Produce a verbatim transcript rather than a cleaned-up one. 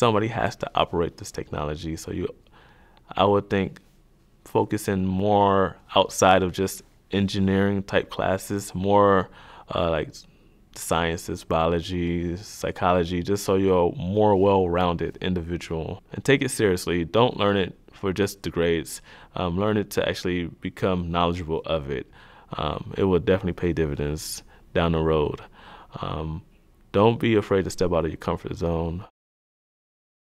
somebody has to operate this technology. So you, I would think focusing more outside of just engineering type classes, more uh, like sciences, biology, psychology, just so you're a more well-rounded individual. And take it seriously. Don't learn it for just the grades. Um, learn it to actually become knowledgeable of it. Um, it will definitely pay dividends down the road. Um, don't be afraid to step out of your comfort zone.